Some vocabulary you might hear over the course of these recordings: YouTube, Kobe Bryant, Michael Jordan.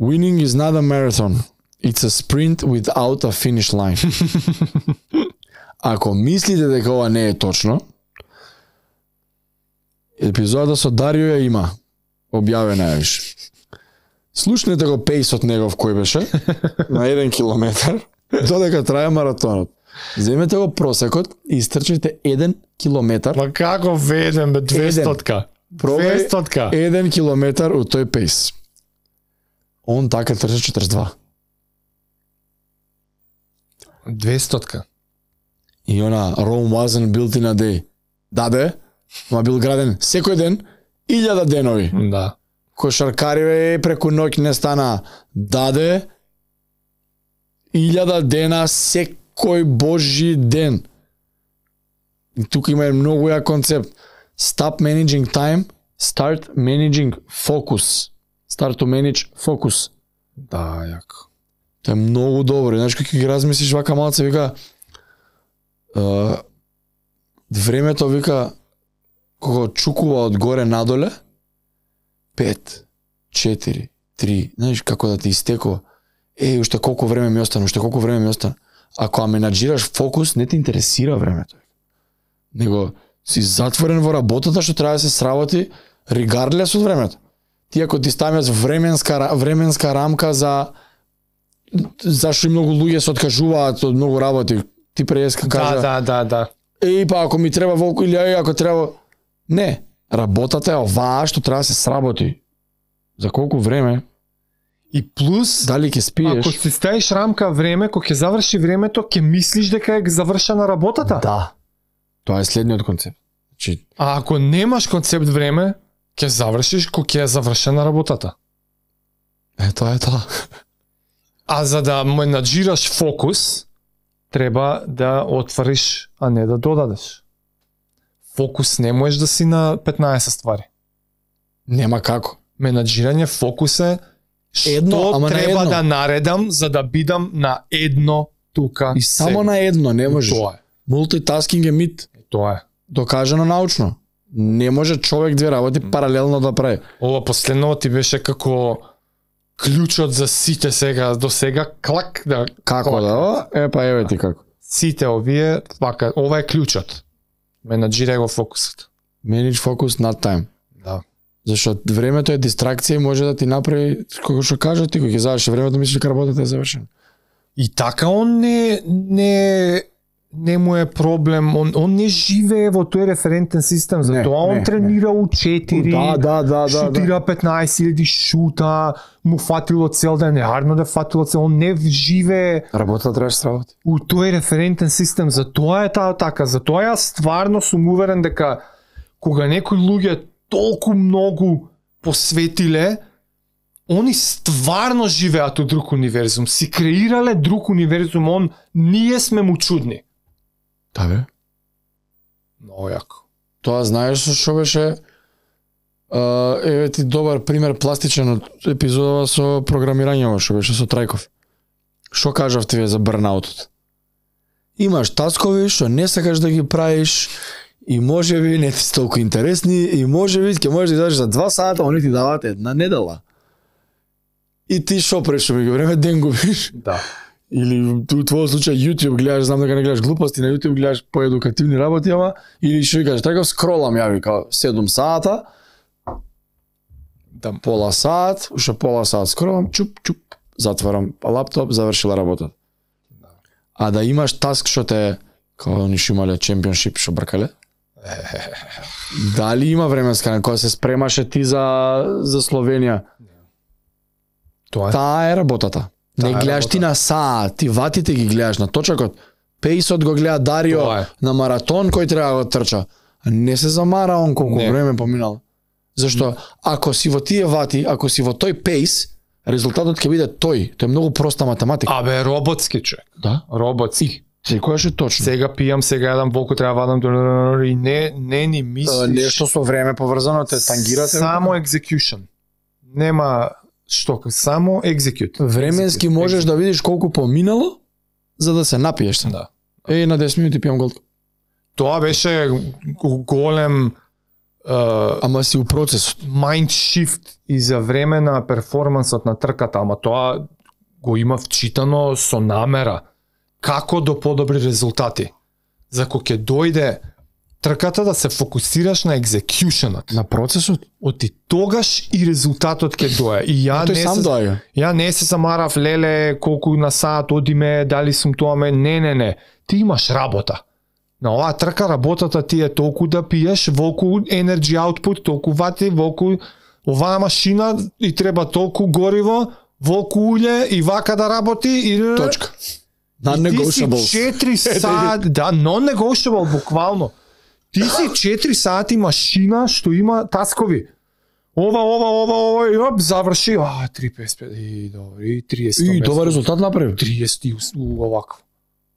Winning is not a marathon. It's a sprint without a finish line. Ако мислите дека ова не е точно, епизодата со Дарио ја има. Објавена е више. Слушнете го пейсот негов кој беше на 1 километар, додека трае маратонот. Земете го просекот и истрчите 1 километар. Па како веден бе 200-тка? 200-тка. 1 километар у тој пейс. Он така трча 42. 200-тка. И она Rome wasn't built in a day. Да бе, ма бил граден секој ден 1000 денови. Да. Кошаркариве преку ноќ не стана. Даде 1000 дена секој божји ден. И тука има многу ја концепт. Stop managing time, start managing focus. Start to manage focus. Да, јако. Тоа е многу добро. Знаеш како ги размислиш вака малце, вика времето, вика кога чукува од горе надоле 5, 4, 3, знаеш како да ти истекува. Еј, уште колку време ми остана, Ако ја менаџираш фокус, не те интересира времето. Него си затворен во работата што треба да се сработи, регардлес од времето. Ти ако ти ставиш временска рамка за зашто многу луѓе се откажуваат од многу работи, ти преска кажа. Да. Еј, па ако ми треба волку или еј, ако треба не. Работата е оваа што треба се сработи. За колку време? И плюс, дали ќе спиеш? Ако си ставиш рамка време, кога ќе заврши времето, ќе мислиш дека е завршена работата? Да. Тоа е следниот концепт. Значи, а ако немаш концепт време, ќе завршиш кога ќе е завршена работата. Е, тоа е тоа. А за да менаџираш фокус, треба да отвориш, а не да додадеш. Фокус не можеш да си на 15 ствари. Нема како. Менаджирање фокус е што треба да наредам за да бидам на едно тука. И само на едно не можеш. Тоа е. Мултитаскинг е мит. Тоа е. Докажано научно. Не може човек две работи паралелно да прави. Ова последно ти беше како клучот за сите сега до сега клак да како да. Епа еве ти како. Сите овие вака, ова е клучот. Менаджирај го фокусот. Manage focus, not time. Да. Зашто времето е дистракција и може да ти направи, како што кажа ти, кога ќе заврши времето, мислиш дека работата е завршена. И така он не му е проблем, он не живее во тој референтен систем, затоа он тренира у 4, шутира 15.000 шута, му фатило цел ден, арно да фатило цел, он не живее. Работа требаш сработи. У тој референтен систем, затоа е таа така, затоа јас стварно сум уверен дека кога некои луѓе толку многу посветиле, они стварно живеат у друг универзум, си креирале друг универзум, ние сме му чудни. Да бе. Много јако. Тоа знаеш што беше, еве ти добар пример пластичен од епизодава со програмирањето што беше со Трајков. Што кажав ти за брнаутот? Имаш таскови што не сакаш да ги правиш и можеби не ти се толку интересни и можеби ќе можеш да дадеш за 2 сата, они ти даваат една недела. И ти што прешо меѓу време ден губиш. Да. Или у твојот случај YouTube гледаш, знам дека не гледаш глупости, на YouTube гледаш поедукативни работи, ама или што викаш, така скролам јави како 7 сата. Да, пола сат, уште пола сат скролам, чуп, затварам лаптоп, завршила работа. Да. А да имаш таск што те како они што имале чемпионшип што бркале. Дали има временска кога се спремаше ти за Словенија? Тоа е. Таа е работата. Не гледаш ти на саат, ти ватите ги гледаш на точакот. Пейсот го гледа Дарио на маратон кој треба да го трча. Не се замара он колку време поминало. Зашто ако си во тие вати, ако си во тој пейс, резултатот ќе биде тој. Тоа е многу проста математика. Абе, роботски човек. Да? Роботски. Секоја што точно. Сега пијам, сега јадам, волку треба вадам, и не ни мислиш. Нешто со време поврзано те тангира. Само екзекјушн. Нема што, само екзекјут. Временски можеш да видиш колку поминало за да се напиеш се. Да. Е, на 10 минути пијам голтко. Тоа беше голем Ама си у процесот. Mind shift и за време на перформансот на трката, ама тоа го има вчитано со намера како до подобри резултати. За кој ќе дојде трката да се фокусираш на екзекјушенот, на процесот, оти тогаш и резултатот ќе дојде. И ја не се замарав леле колку на саат одиме, дали сум тоа ме, не. Ти имаш работа. На оваа трка работата ти е толку да пиеш, волку energy output, толку вати, волку оваа машина и треба толку гориво, волку улје и вака да работи и точка. Ти си 4 сати, да, non-negotiable буквално. Ти си 4 сати машина што има таскови. Ова и оп, заврши, 3.55 и добро, и 30. И добар резултат направи. 30 овако.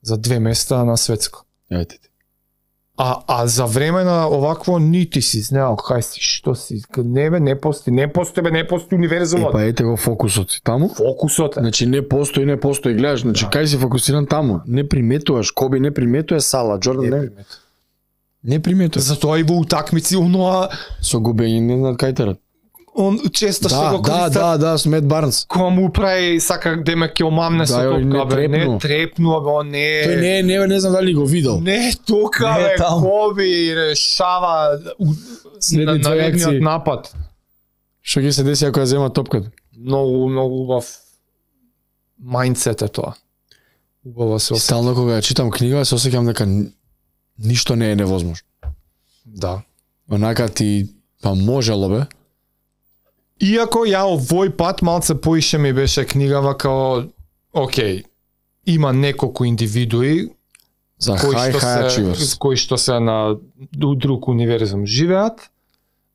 За 2 места на светско. Јајте. А за време на овакво нити си знаел кај си, што си, не постои универзумот. Па ете во фокусот си таму. Фокусот е. Значи не постои, гледаш, значи да. Кај си фокусиран таму, не приметуваш, Коби не приметува сала, Джордан не приметува. Затоа и во утакмици оноа со губење на кајтерот. Он често што го користат. Да, Смет Барнс. Кој му прави сака да ме ќе омамне со топка, бе, не трепнува, бе, он не. Тој не знам дали го видел. Не, тока бе, Коби решава следи на наредниот напад. Што ќе се деси ако ја зема топката? Многу убав мајндсет е тоа. Убаво се. Стално кога ја читам книга се осеќам дека ништо не е невозможно. Да. Онака ти па можело бе. Иако ја овој пат малце поише ми беше книгава како окей, има неколку индивидуи за кои што се на друг универзум живеат.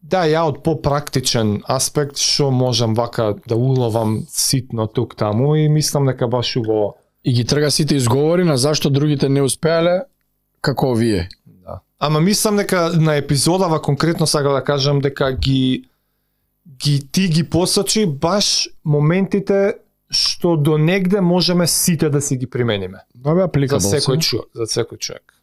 Да, ја од попрактичен аспект што можам вака да уловам ситно тук таму и мислам дека баш убаво. И ги трга сите изговори на зашто другите не успеале како вие. Да. Ама мислам дека на епизодава конкретно сега да кажам дека ти ги посочи баш моментите што до негде можеме сите да си ги примениме. Да, за секој човек.